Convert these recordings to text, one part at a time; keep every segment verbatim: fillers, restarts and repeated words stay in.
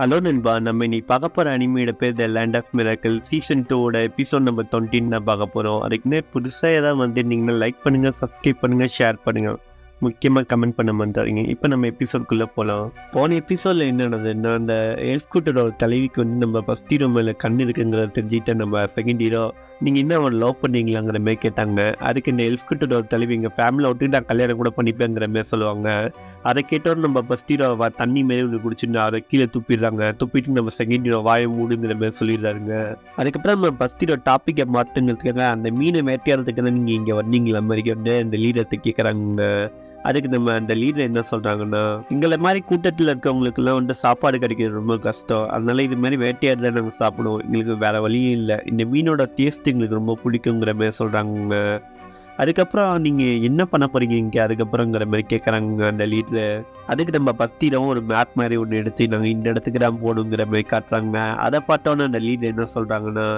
Hello நண்பா, நம்ம இன்னைக்கு பார்க்க போகிற அனிமையோட பேர் the land of miracle season டூவோட எபிசோட் நம்பர் டுவெண்ட்டின்னு தான் பார்க்க போகிறோம். அதுக்குன்னே புதுசாக ஏதாவது வந்துருந்தீங்கன்னா லைக் பண்ணுங்கள், சப்ஸ்கிரைப் பண்ணுங்கள், ஷேர் பண்ணுங்கள், முக்கியமாக கமெண்ட் பண்ண மாட்டாங்க. இப்போ நம்ம எபிசோட்குள்ளே போகலாம். போன எபிசோடில் என்ன நடந்ததுன்னா, அந்த எல்ஃப்கூட்டரோட தலைவிக்கு வந்து நம்ம ஃபஸ்ட் ஹீரோ மேலே கண் இருக்குங்கிறத தெரிஞ்சுக்கிட்ட நம்ம செகண்ட் ஹீரோ நீங்கள் இன்னும் அவனை லவ் பண்ணுவீங்களாங்கிற மாதிரி கேட்டாங்க. அதுக்கு இந்த எல்ஃப்கூட்டரோட தலைவி எங்கள் ஃபேமிலியை விட்டு நான் கல்யாணம் கூட பண்ணிப்பேங்கிற மாதிரி சொல்லுவாங்க. அதை கேட்டோட நம்ம ஃபஸ்ட் ஹீரோவா தண்ணி மாரி ஒன்று குடிச்சுட்டு அதை கீழே துப்பிடுறாங்க. துப்பிட்டு நம்ம செகண்ட் ஹீரோ வாயை மூடுங்கிற மாதிரி சொல்லிடுறாருங்க. அதுக்கப்புறம் நம்ம ஃபஸ்ட் ஹீரோ டாப்பிக்கை மாற்றுங்கிறதுக்காக அந்த மீனை வேட்டையாடுறதுக்கு தான் நீங்கள் இங்கே வந்தீங்களா மாதிரி வந்து அந்த லீடர்த்தை கேட்குறாங்க. அதுக்கு நம்ம அந்த லீடர் என்ன சொல்கிறாங்கன்னா, எங்களை மாதிரி கூட்டத்தில் இருக்கவங்களுக்குலாம் வந்து சாப்பாடு கிடைக்கிறது ரொம்ப கஷ்டம், அதனால இது மாதிரி வேட்டையாடு தான் நாங்கள் சாப்பிடுவோம், எங்களுக்கு வேறு வழியும் இல்லை, இந்த மீனோட டேஸ்ட் எங்களுக்கு ரொம்ப பிடிக்குங்கிற மாதிரி சொல்கிறாங்க. அதுக்கப்புறம் நீங்கள் என்ன பண்ண போகிறீங்க இங்கே அதுக்கப்புறங்கிற மாதிரி கேட்குறாங்க அந்த லீடரு. அதுக்கு நம்ம பஸ்திரம் ஒரு மேப் மாதிரி ஒன்று எடுத்து நாங்கள் இந்த இடத்துக்கு தான் போகணுங்கிற மாதிரி காட்டுறாங்க. அதை பார்த்தோன்னா அந்த லீடர் என்ன சொல்கிறாங்கன்னா,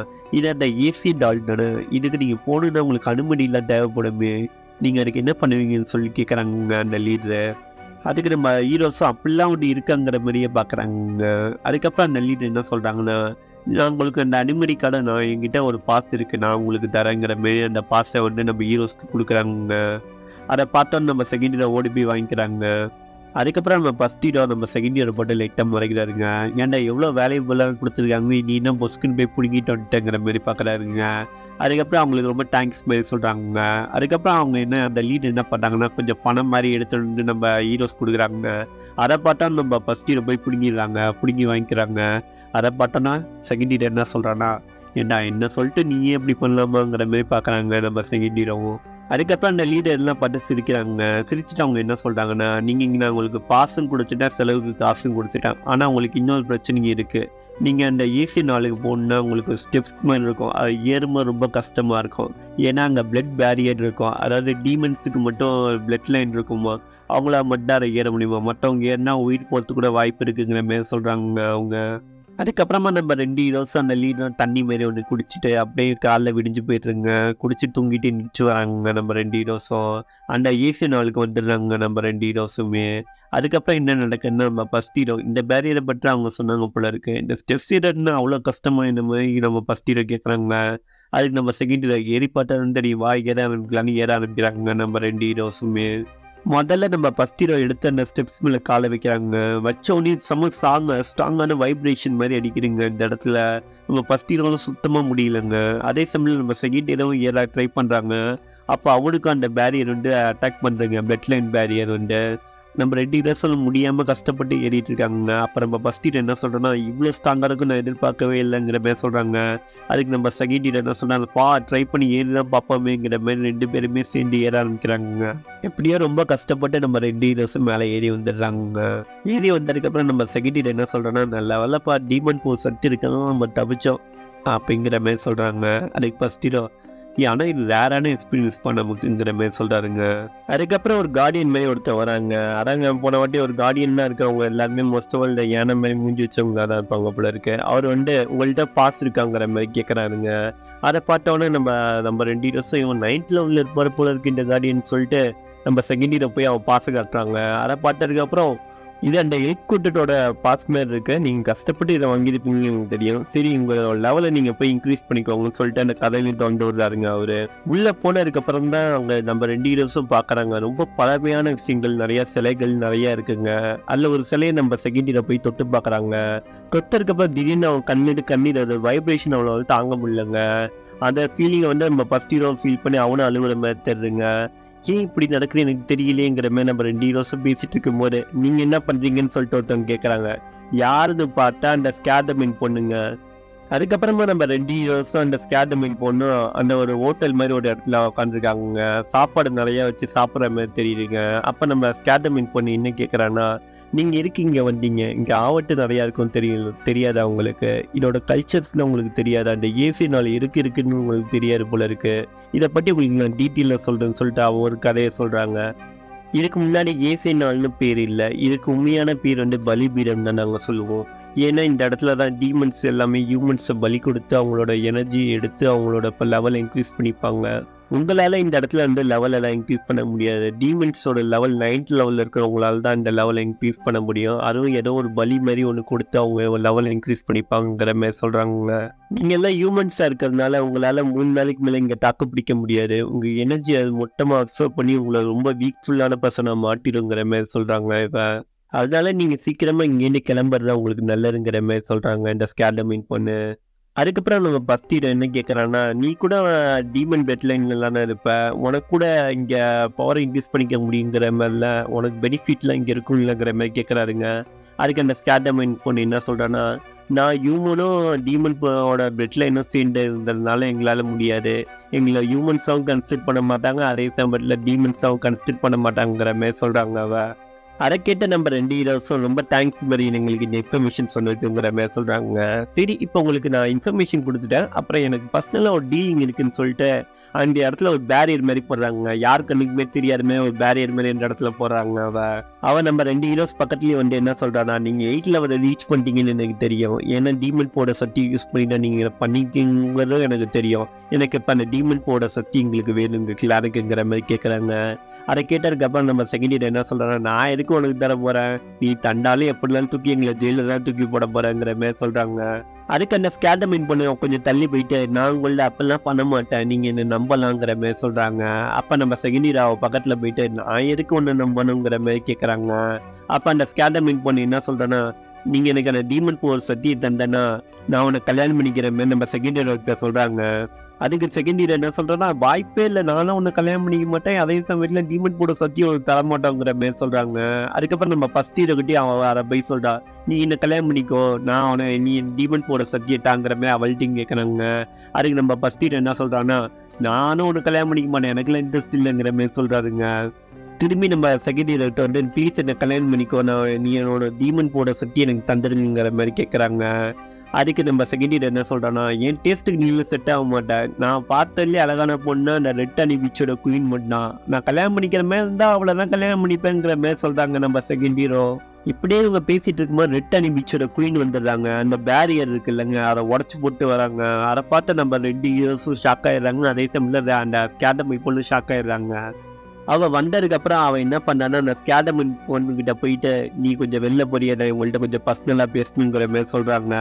இது அந்த ஏசி டால்டானு, இதுக்கு நீங்கள் போகணுன்னா உங்களுக்கு அனுமதி இல்லை தேவைப்படுமே, நீங்கள் அதுக்கு என்ன பண்ணுவீங்கன்னு சொல்லி கேட்குறாங்க அந்த லீடரு. அதுக்கு நம்ம ஹீரோஸும் அப்படிலாம் ஒன்று இருக்காங்கிற மாதிரியே பார்க்குறாங்க. அதுக்கப்புறம் அந்த லீடர் என்ன சொல்கிறாங்கன்னா, நான் உங்களுக்கு அந்த அனுமதி கடை நான் என்கிட்ட ஒரு பாஸ் இருக்குது, நான் உங்களுக்கு தரேங்கிற மாரி அந்த பாஸை வந்து நம்ம ஹீரோஸ்க்கு கொடுக்குறாங்க. அதை பார்த்தோன்னு நம்ம செகண்ட் இயரை ஓடி போய் வாங்கிக்கிறாங்க. அதுக்கப்புறம் நம்ம ஃபஸ்ட் ஹீரோ நம்ம செகண்ட் இயரை போட்டு லைட்டாக முறைக்கிறாருங்க. ஏன்டா எவ்வளோ வேலையபுளாக கொடுத்துருக்காங்க, நீ என்ன பொஸ்குன்னு போய் பிடிங்கிட்டு வந்துட்டேங்கிற மாதிரி பார்க்குறாருங்க. அதுக்கப்புறம் அவங்களுக்கு ரொம்ப தேங்க்ஸ் மாதிரி சொல்கிறாங்க. அதுக்கப்புறம் அவங்க என்ன அந்த லீட் என்ன பண்ணுறாங்கன்னா, கொஞ்சம் பணம் மாதிரி எடுத்துகிட்டு வந்து நம்ம ஹீரோஸ் கொடுக்குறாங்க. அதை பார்த்தா நம்ம ஃபஸ்ட் ஹீரோ போய் பிடுங்கிடுறாங்க, பிடுங்கி வாங்கிக்கிறாங்க. அதை பார்த்தோன்னா செகண்ட் ஹீரோ என்ன சொல்கிறான்னா, ஏன்னா என்ன சொல்லிட்டு நீயே எப்படி பண்ணலாமாங்கிற மாதிரி பார்க்குறாங்க நம்ம செகண்ட் ஹீரோவும். அதுக்கப்புறம் அந்த லீடர் எல்லாம் பார்த்து சிரிக்கிறாங்க. சிரிச்சுட்டு அவங்க என்ன சொல்கிறாங்கன்னா, நீங்கள் இங்கே நான் உங்களுக்கு பாஸும் கொடுத்துட்டேன், செலவுக்கு காசும் கொடுத்துட்டேன், ஆனால் உங்களுக்கு இன்னொரு பிரச்சனையும் இருக்குது, நீங்கள் அந்த ஏசி நாளுக்கு போகணுன்னா உங்களுக்கு ஸ்டெப்ஸ் மாதிரி இருக்கும், அது ஏறும்போது ரொம்ப கஷ்டமாக இருக்கும், ஏன்னா அங்கே பிளட் பேரியர் இருக்கும், அதாவது டீமன்ஸுக்கு மட்டும் பிளட் லைன் இருக்குமா, அவங்கள மட்டும் அதை ஏற முடியுமா, மற்றவங்க ஏறினா உயிர் போகிறதுக்கு கூட வாய்ப்பு இருக்குங்கிற மாரி சொல்கிறாங்க அவங்க. அதுக்கப்புறமா நம்ம ரெண்டு ஹீரோஸ் அந்த லீடர் தண்ணி மாரி ஒன்று குடிச்சிட்டு அப்படியே காலைல விடிஞ்சு போயிடுறாங்க. குடிச்சு தூங்கிட்டு நினச்சி வராங்க நம்ம ரெண்டு ஹீரோஸும். அந்த ஏசி நாளுக்கு வந்துடுறாங்க நம்ம ரெண்டு ஹீரோஸுமே. அதுக்கப்புறம் என்ன நடக்குதுன்னா, நம்ம ஃபஸ்ட் ஹீரோ இந்த பேரியரை பற்றி அவங்க சொன்னாங்க போல இருக்கு, இந்த ஸ்டெப்ஸ் ஹீரோன்னா அவ்வளோ கஷ்டமாக இந்த மாதிரி நம்ம ஃபஸ்ட் ஹீரோ கேட்குறாங்க. அதுக்கு நம்ம செகண்ட் ஹீரோ ஏறி பார்த்தாலும் தெரியும் வா ஏற ஆரம்பிக்கலான்னு ஏற ஆரம்பிக்கிறாங்க நம்ம ரெண்டு ஹீரோஸுமே. முதல்ல நம்ம ஃபஸ்ட் ஹீரோ எடுத்து அந்த ஸ்டெப்ஸ் மேலே காலை வைக்கிறாங்க. வச்சோடனே செம்ம ஸ்ட்ராங்காக ஸ்ட்ராங்கான வைப்ரேஷன் மாதிரி அடிக்கிறீங்க இந்த இடத்துல. நம்ம ஃபஸ்ட் ஹீரோவும் சுத்தமாக முடியலைங்க. அதே சமயம் நம்ம செகண்ட் ஹீரோவும் ஏற ட்ரை பண்ணுறாங்க. அப்போ அவனுக்கும் அந்த பேரியர் வந்து அட்டாக் பண்ணுறாங்க, பெட்லைன் பேரியர் வந்து. நம்ம ரெண்டு ஹீரோ சொல்ல முடியாமல் கஷ்டப்பட்டு ஏறிட்டு இருக்காங்க. அப்போ நம்ம ஃபஸ்ட் ஹீரோ என்ன சொல்கிறோன்னா, இவ்வளோ ஸ்ட்ராங்காக இருக்கும் நான் எதிர்பார்க்கவே இல்லைங்கிற மாதிரி சொல்கிறாங்க. அதுக்கு நம்ம செகண்ட் ஹீரோ என்ன சொல்கிறாங்க, பா ட்ரை பண்ணி ஏறி தான் பார்ப்போமேங்கிற மாதிரி ரெண்டு பேருமே சேர்ந்து ஏற ஆரம்பிக்கிறாங்க. எப்படியோ ரொம்ப கஷ்டப்பட்டு நம்ம ரெண்டு ஹீரோஸும் மேலே ஏறி வந்துடுறாங்க. ஏறி வந்ததுக்கப்புறம் நம்ம செகண்ட் ஹீரோ என்ன சொல்கிறோன்னா, நல்ல வேலைப்பா டீமன் போர் சட்டு இருக்கதான் நம்ம தவிச்சோம் அப்படிங்கிற மாதிரி சொல்கிறாங்க. அதுக்கு ஃபஸ்ட் ஹீரோ, ஆனால் இது ரேரான எக்ஸ்பீரியன்ஸ் பண்ண முடியுங்கிற மாதிரி சொல்கிறாருங்க. அதுக்கப்புறம் ஒரு கார்டியன் மாதிரி ஒருத்தர் வராங்க. அதாங்க போன வாட்டி ஒரு கார்டியன் தான் இருக்கவங்க எல்லாருமே மோஸ்ட் ஆஃப் ஆல் யானை மாதிரி மூஞ்சி வச்சவங்களாக தான் இருப்பாங்க போல இருக்கு. அவர் வந்து உங்கள்கிட்ட பாஸ் இருக்காங்கிற மாதிரி கேட்குறாருங்க. அதை பார்த்தோன்னே நம்ம நம்ம ரெண்டு ஹீரோஸும் இவன் நைன்த் லெவலில் இருப்பார் போல இருக்கு இந்த கார்டியன் சொல்லிட்டு நம்ம செகண்ட் ஹீரோ போய் அவன் பாஸை காட்டுறாங்க. அதை பார்த்ததுக்கப்புறம் இது அந்த எல்ஃப்கூட்டரோட பாஸ் மாதிரி இருக்கு, நீங்கள் கஷ்டப்பட்டு இதை வாங்கியிருப்பீங்கன்னு உங்களுக்கு தெரியும், சரி உங்களோட லெவலை நீங்கள் போய் இன்க்ரீஸ் பண்ணிக்கோங்கன்னு சொல்லிட்டு அந்த கதையிலேருந்து வந்து வருதாருங்க அவர். உள்ளே போனதுக்கப்புறம் தான் அவங்க நம்ம ரெண்டு ஹீரோஸும் பார்க்குறாங்க. ரொம்ப பழமையான விஷயங்கள் நிறையா சிலைகள் நிறையா இருக்குங்க. அதில் ஒரு சிலையை நம்ம செகண்ட் ஹீரோ போய் தொட்டு பார்க்குறாங்க. தொட்டதுக்கப்புறம் திடீர்னு அவங்க கண்ணீர் கண்ணீர் அது வைப்ரேஷன் அவ்வளோ வந்து தாங்க முடியலங்க. அந்த ஃபீலிங்கை வந்து நம்ம ஃபஸ்ட் ஹீரோ ஃபீல் பண்ணி அவனும் அழுகுற மாதிரி தெரியுங்க. ஏன் இப்படி நடக்குது எனக்கு தெரியலேங்கிற மாதிரி நம்ம ரெண்டு ஹீரோஸும் பேசிட்டு இருக்கும் போது நீங்கள் என்ன பண்ணுறீங்கன்னு சொல்லிட்டு ஒருத்தவங்க கேட்குறாங்க. யாருது பார்த்தா அந்த ஸ்கேட்டர்மின் பொண்ணுங்க. அதுக்கப்புறமா நம்ம ரெண்டு ஹீரோஸும் அந்த ஸ்கேட்டர்மின் பொண்ணும் அந்த ஒரு ஹோட்டல் மாதிரி ஒரு இடத்துல உட்காந்துருக்காங்க. சாப்பாடு நிறையா வச்சு சாப்பிட்ற மாதிரி தெரியுதுங்க. அப்போ நம்ம ஸ்கேட்டர்மின் பொண்ணு என்ன கேட்குறான்னா, நீங்கள் இருக்கு இங்கே வந்தீங்க, இங்கே ஆவட்டு நிறையா இருக்கும் தெரியல தெரியாதா உங்களுக்கு, இதோட கல்ச்சர்ஸில் உங்களுக்கு தெரியாதா, அந்த ஏசி நாள் இருக்கு இருக்குன்னு உங்களுக்கு தெரியாது போல இருக்குது, இதை பற்றி உங்களுக்கு நான் டீட்டெயிலாக சொல்கிறேன்னு சொல்லிட்டு அவ ஒரு கதையை சொல்கிறாங்க. இதுக்கு முன்னாடி ஏசி நாள்னு பேர் இல்லை, இதுக்கு உண்மையான பேர் வந்து பலிபீடம் தான் நாங்கள் சொல்லுவோம். ஏன்னா இந்த இடத்துல தான் டீமன்ஸ் எல்லாமே ஹியூமன்ஸை பலி கொடுத்து அவங்களோட எனர்ஜி எடுத்து அவங்களோட லெவலை இன்க்ரீஸ் பண்ணிப்பாங்க. உங்களால் இந்த இடத்துல வந்து லெவலெல்லாம் இன்க்ரீஸ் பண்ண முடியாது. டீமன்ஸோட லெவல் நைன்த் லெவலில் இருக்கிறவங்களால தான் இந்த லெவலை இன்க்ரீஸ் பண்ண முடியும். அதுவும் ஏதோ ஒரு பலி மாதிரி ஒன்று கொடுத்து அவங்க லெவல் இன்க்ரீஸ் பண்ணிப்பாங்கிற மாதிரி சொல்கிறாங்க. நீங்கள் எல்லாம் ஹியூமன்ஸாக இருக்கிறதுனால உங்களால் மூணு நாளைக்கு மேலே இங்கே தாக்கு பிடிக்க முடியாது. உங்கள் எனர்ஜி அது மொத்தமாக அப்சர்வ் பண்ணி உங்களை ரொம்ப வீக்ஃபுல்லான பர்சனாக மாட்டிடுங்கிற மாதிரி சொல்கிறாங்க. இப்போ அதனால நீங்கள் சீக்கிரமாக இங்கேருந்து கிளம்புறதா உங்களுக்கு நல்லதுங்கிற மாதிரி சொல்கிறாங்க இந்த ஸ்கேண்டமின் பொண்ணு. அதுக்கப்புறம் நம்ம பக்தியிடம் என்ன கேட்குறான்னா, நீ கூட டீமன் பெட்லைன்லாம் இருப்ப, உனக்கு கூட இங்கே பவரை இன்க்ரீஸ் பண்ணிக்க முடியுங்கிற மாதிரிலாம் உனக்கு பெனிஃபிட்லாம் இங்கே இருக்கும் இல்லைங்கிற மாதிரி கேட்குறாருங்க. அதுக்கு அந்த ஸ்கேண்டமின் பொண்ணு என்ன சொல்கிறேன்னா, நான் ஹியூமனும் டீமனோட பெட்லைனும் சேர்ந்து இருந்ததுனால எங்களால் முடியாது. எங்களை ஹியூமன்ஸாகவும் கன்சிடர் பண்ண மாட்டாங்க, அதே சமயத்தில் டீமன்ஸாகவும் கன்சிடர் பண்ண மாட்டாங்கிற மாதிரி சொல்கிறாங்க. அவள் அதை கேட்ட நம்ம ரெண்டு ஹீரோஸும் ரொம்ப தேங்க்ஸ் மாதிரி எங்களுக்கு இந்த இன்ஃபர்மேஷன் சொல்லிட்டுங்கிற மாதிரி சொல்கிறாங்க. சரி, இப்போ உங்களுக்கு நான் இன்ஃபர்மேஷன் கொடுத்துட்டேன், அப்புறம் எனக்கு பர்சனலாக ஒரு டீலிங் இருக்குதுன்னு சொல்லிட்டு அந்த இடத்துல ஒரு பேரியர் மாதிரி போடுறாங்க. யார் கண்ணுக்குமே தெரியாதுமே ஒரு பேரியர் மாதிரி இந்த இடத்துல போடுறாங்க. அவள் அவன் நம்ம ரெண்டு ஹீரோஸ் பக்கத்துலேயே வந்து என்ன சொல்கிறான்னா, நீங்கள் எயிட் லெவலில் ரீச் பண்ணிட்டீங்கன்னு எனக்கு தெரியும், ஏன்னா டீமன் போட சக்தி யூஸ் பண்ணிட்டு நீங்கள் பண்ணிக்கிங்கிறதும் எனக்கு தெரியும், எனக்கு இப்போ அந்த டீமன் போட சக்தி எங்களுக்கு வேணுங்க கிளாருக்குங்கிற மாதிரி கேட்குறாங்க. அதை கேட்டதுக்கப்புறம் நம்ம செகண்ட் என்ன சொல்கிறோன்னா, நான் எதுக்கு உனக்கு தர போகிறேன், நீ தண்டாலும் எப்படிலாம் தூக்கி எங்களை ஜெயிலில் தான் தூக்கி போட போகிறேங்கிற மாதிரி சொல்கிறாங்க. அதுக்கு அந்த ஸ்கேண்டமின் பண்ண கொஞ்சம் தள்ளி போயிட்டு, நான் உங்கள்ட்ட அப்பெல்லாம் பண்ண மாட்டேன், நீங்கள் என்னை நம்பலாங்கிற மாதிரி சொல்கிறாங்க. அப்போ நம்ம செகண்ட் அவள் பக்கத்தில் போயிட்டு நான் எதுக்கு ஒன்று நம்பணுங்கிற மாதிரி கேட்குறாங்க. அப்போ அந்த ஸ்கேண்டமின் பண்ண என்ன சொல்கிறேன்னா, நீங்கள் எனக்கு அந்த டீமன் போர் சட்டி தந்தேன்னா நான் உன்னை கல்யாணம் பண்ணிக்கிற மாதிரி நம்ம செகண்ட் இயர்கிட்ட சொல்கிறாங்க. அதுக்கு செகண்ட் இயர் என்ன சொல்கிறேன்னா, வாய்ப்பே இல்லை, நானும் ஒன்று கல்யாணம் பண்ணிக்க மாட்டேன், அதே சமயத்தில் டீமன் போட சத்தி ஒரு தரமாட்டோங்கிற மாதிரி சொல்கிறாங்க. அதுக்கப்புறம் நம்ம ஃபஸ்ட் இயர்கிட்டே அவன் அதை போய் சொல்கிறா, நீ என்ன கல்யாணம் பண்ணிக்கோ, நான் அவனை நீ டீமன் போட சத்திட்டாங்கிற மாதிரி அவள்கிட்டையும் கேட்குறாங்க. அதுக்கு நம்ம ஃபஸ்ட் இயர் என்ன சொல்கிறான்னா, நானும் ஒன்று கல்யாணம் பண்ணிக்க மாட்டேன், எனக்குலாம் இன்ட்ரெஸ்ட் இல்லைங்கிற மாதிரி சொல்கிறாருங்க. திரும்பி நம்ம செகண்ட் இயர்கிட்ட வந்து ப்ளீஸ் என்னை கல்யாணம் பண்ணிக்கோ, நான் நீ என்னோட டீமன் போட சத்தி எனக்கு தந்துடுங்கிற மாதிரி கேட்குறாங்க. அதுக்கு நம்ம செகண்ட் இயர் என்ன சொல்கிறேன்னா, என் டேஸ்ட்டுக்கு நீங்களும் செட் ஆக மாட்டேன், நான் பார்த்ததுலேயே அழகான பொண்ணு அந்த ரெட் அணி பீச்சோட குயின் மட்டும்தான், நான் கல்யாணம் பண்ணிக்கிற மாதிரி இருந்தால் அவளை தான் கல்யாணம் பண்ணிப்பேங்கிற மாதிரி சொல்கிறாங்க நம்ம செகண்ட் ஹீரோ. இப்படியே இவங்க பேசிகிட்டு இருக்கும்போது ரெட் அணி பீச்சோட குயின் வந்துடுறாங்க. அந்த பேரியர் இருக்கு இல்லைங்க, அதை உடச்சி போட்டு வராங்க. அதை பார்த்து நம்ம ரெண்டு ஹீரோஸும் ஷாக் ஆகிடுறாங்க, அதே சமயத்தில் அந்த ஸ்கேண்டமின் பொண்ணு ஷாக் ஆகிடுறாங்க. அவள் வந்ததுக்கப்புறம் அவன் என்ன பண்ணான்னா, அந்த ஸ்கேண்டமின் பொண்ணுக்கிட்ட போயிட்டு நீ கொஞ்சம் வெளில போறியதை உங்கள்கிட்ட கொஞ்சம் பர்சனலாக பேசணுங்கிற மாதிரி சொல்கிறாங்க.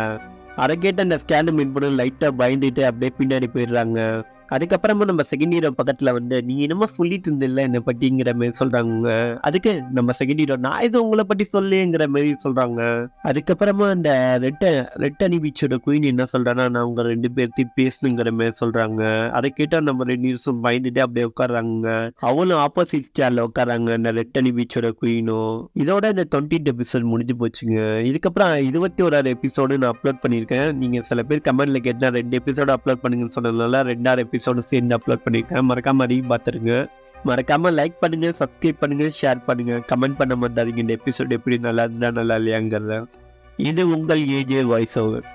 அதை கேட்டு அந்த ஸ்கேண்டமின் பொண்ணு லைட்டாக பயந்துட்டு அப்படியே பின்னாடி போயிடுறாங்க. அதுக்கப்புறமா நம்ம செகண்ட் ஹீரோ பக்கத்தில் வந்து நீ என்னமோ சொல்லிட்டு இருந்தில்ல என்னை பற்றிங்கிற மாதிரி சொல்கிறாங்க. அதுக்கு நம்ம செகண்ட் ஹீரோ நான் இது உங்களை பற்றி சொல்லுங்கிற மாதிரி சொல்கிறாங்க. அதுக்கப்புறமா அந்த ரெட்ட ரெட் அணி பீச்சோட குயின் என்ன சொல்கிறேன்னா, நான் உங்கள் ரெண்டு பேர்த்தையும் பேசணுங்கிற மாதிரி சொல்கிறாங்க. அதை கேட்டால் நம்ம ரெண்டு நியூஸும் பயந்துட்டு அப்படியே உட்காடுறாங்க. அவளும் ஆப்போசிட் ஸ்டாரில் உட்காராங்க அந்த ரெட் அணி பீச்சோட குயினும். இதோட இந்த டுவெண்ட்டி எபிசோட் முடிஞ்சு போச்சுங்க. இதுக்கப்புறம் இருபத்தி ஓராறு எபிசோடு நான் அப்லோட் பண்ணியிருக்கேன். நீங்கள் சில பேர் கமெண்ட்டில் கேட்டால் ரெண்டு எபிசோடு அப்லோட் பண்ணுங்கன்னு சொன்னதுனால ரெண்டாயிரம் எபிசோட் சேர்ந்து அப்லோட் பண்ணிருக்கேன். மறக்காம அதையும் பார்த்துருங்க. மறக்காம லைக் பண்ணுங்க, சப்ஸ்கிரைப் பண்ணுங்க, ஷேர் பண்ணுங்க, கமெண்ட் பண்ண மாட்டாதீங்க. இந்த எபிசோட் எப்படி நல்லா இருந்தா நல்லா இல்லையாங்கிறத. இது உங்கள் ஏஜே வாய்ஸ் ஓவர்.